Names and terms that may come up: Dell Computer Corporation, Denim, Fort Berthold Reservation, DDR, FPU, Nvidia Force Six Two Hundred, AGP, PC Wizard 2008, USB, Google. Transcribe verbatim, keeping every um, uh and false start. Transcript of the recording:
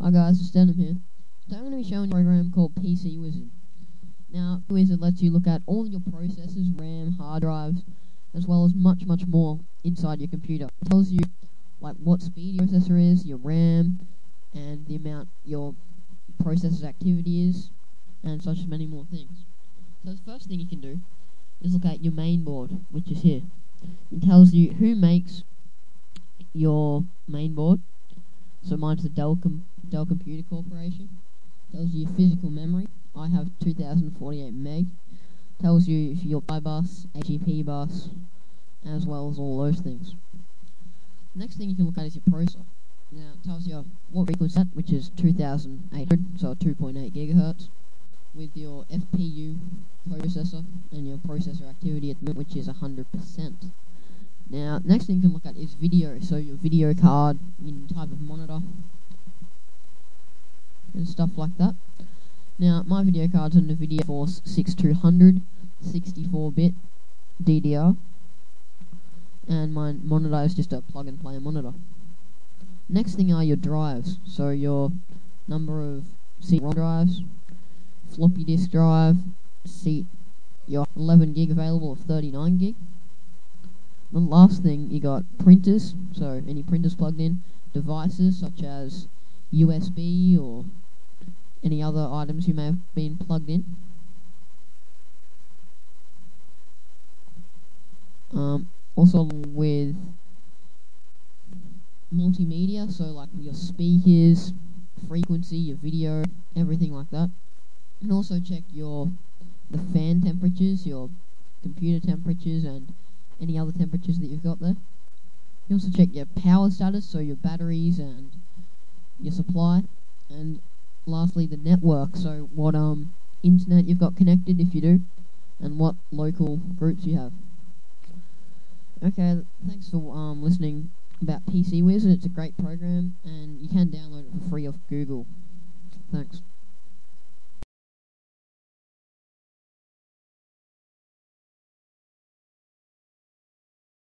Hi guys, it's Denim here. So I'm going to be showing a program called P C Wizard. Now, P C Wizard lets you look at all of your processors, RAM, hard drives, as well as much, much more inside your computer. It tells you like what speed your processor is, your RAM, and the amount your processor's activity is, and such as many more things. So the first thing you can do is look at your main board, which is here. It tells you who makes your main board. So mine's the Dell Com Dell Computer Corporation. Tells you your physical memory. I have two thousand forty-eight meg. Tells you if your I bus, A G P bus, as well as all those things. Next thing you can look at is your processor. Now it tells you what frequency, which is two thousand eight hundred, so two point eight gigahertz, with your F P U processor and your processor activity at the moment, which is one hundred percent. Now, next thing you can look at is video, so your video card, your type of monitor, and stuff like that. Now, my video card's an Nvidia Force Six Two Hundred, sixty-four bit D D R, and my monitor is just a plug-and-play monitor. Next thing are your drives, so your number of C D ROM drives, floppy disk drive, seat, your eleven gig available of thirty-nine gig. The last thing, you got printers, so any printers plugged in, devices such as U S B or any other items you may have been plugged in. Um, also with multimedia, so like your speakers, frequency, your video, everything like that. And also check your the fan temperatures, your computer temperatures, and any other temperatures that you've got there. You also check your power status, so your batteries and your supply, and lastly the network, so what um internet you've got connected if you do, and what local groups you have. Okay, thanks for um listening about P C Wizard. It's a great program, and you can download it for free off Google. Thanks.